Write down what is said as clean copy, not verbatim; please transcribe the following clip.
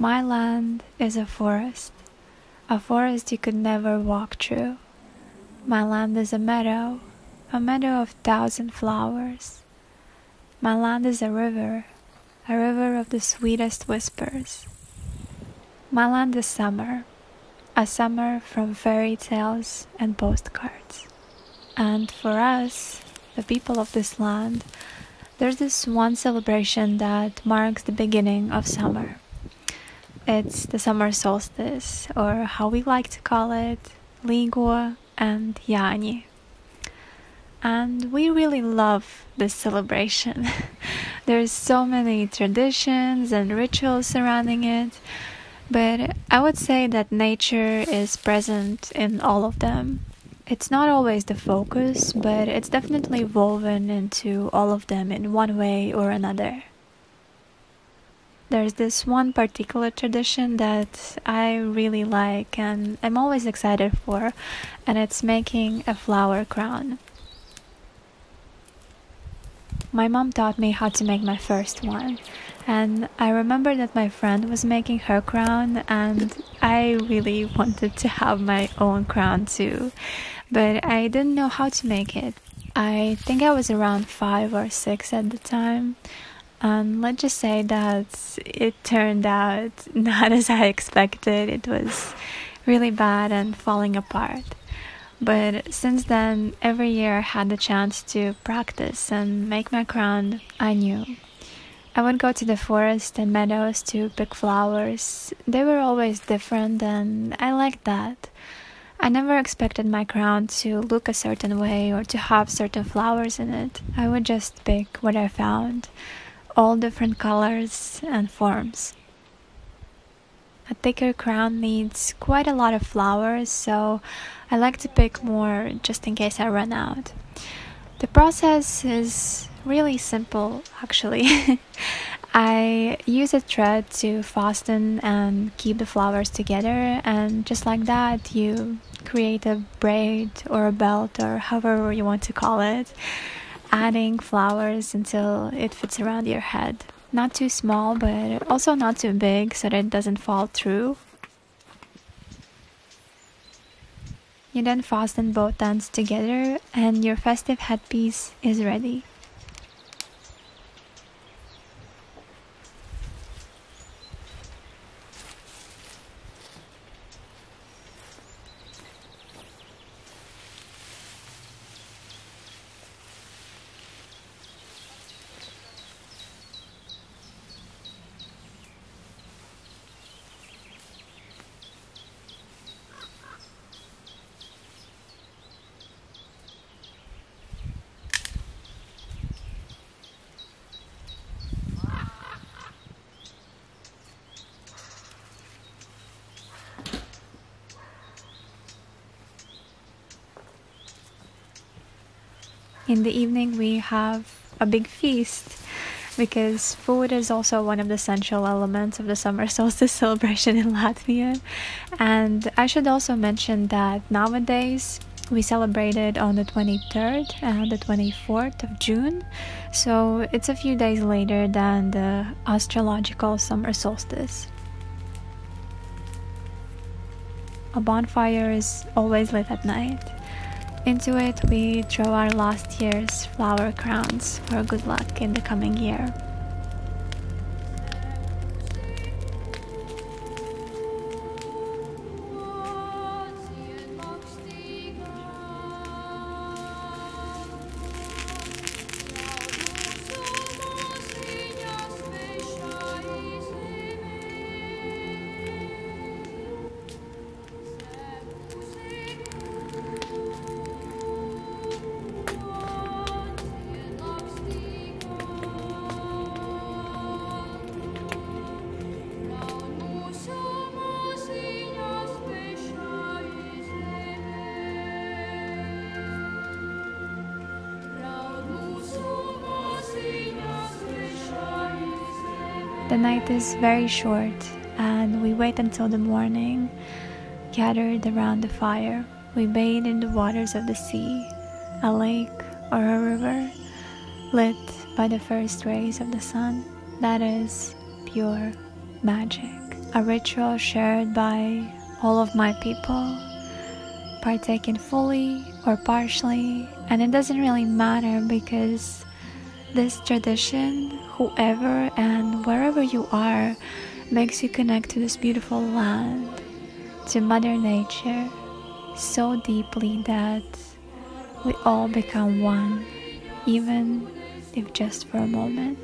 My land is a forest you could never walk through. My land is a meadow of 1,000 flowers. My land is a river of the sweetest whispers. My land is summer, a summer from fairy tales and postcards. And for us, the people of this land, there's this one celebration that marks the beginning of summer. It's the summer solstice, or how we like to call it, Līgo and Jāņi. And we really love this celebration. There's so many traditions and rituals surrounding it, but I would say that nature is present in all of them. It's not always the focus, but it's definitely woven into all of them in one way or another. There's this one particular tradition that I really like and I'm always excited for, and it's making a flower crown. My mom taught me how to make my first one, and I remember that my friend was making her crown and I really wanted to have my own crown too, but I didn't know how to make it. I think I was around 5 or 6 at the time. Let's just say that it turned out not as I expected. It was really bad and falling apart. But since then, every year I had the chance to practice and make my crown, I knew. I would go to the forest and meadows to pick flowers. They were always different and I liked that. I never expected my crown to look a certain way or to have certain flowers in it. I would just pick what I found. All different colors and forms. A thicker crown needs quite a lot of flowers, so I like to pick more just in case I run out. The process is really simple, actually. I use a thread to fasten and keep the flowers together, and just like that you create a braid or a belt or however you want to call it. Adding flowers until it fits around your head. Not too small, but also not too big so that it doesn't fall through. You then fasten both ends together and your festive headpiece is ready. In the evening we have a big feast, because food is also one of the essential elements of the summer solstice celebration in Latvia. And I should also mention that nowadays we celebrate it on the 23rd and the 24th of June, so it's a few days later than the astrological summer solstice. A bonfire is always lit at night. Into it we throw our last year's flower crowns for good luck in the coming year. The night is very short and we wait until the morning. Gathered around the fire, we bathe in the waters of the sea, a lake or a river, lit by the first rays of the sun. That is pure magic. a ritual shared by all of my people, partaking fully or partially, and it doesn't really matter because this tradition, whoever and wherever you are, makes you connect to this beautiful land, to Mother Nature, so deeply that we all become one, even if just for a moment.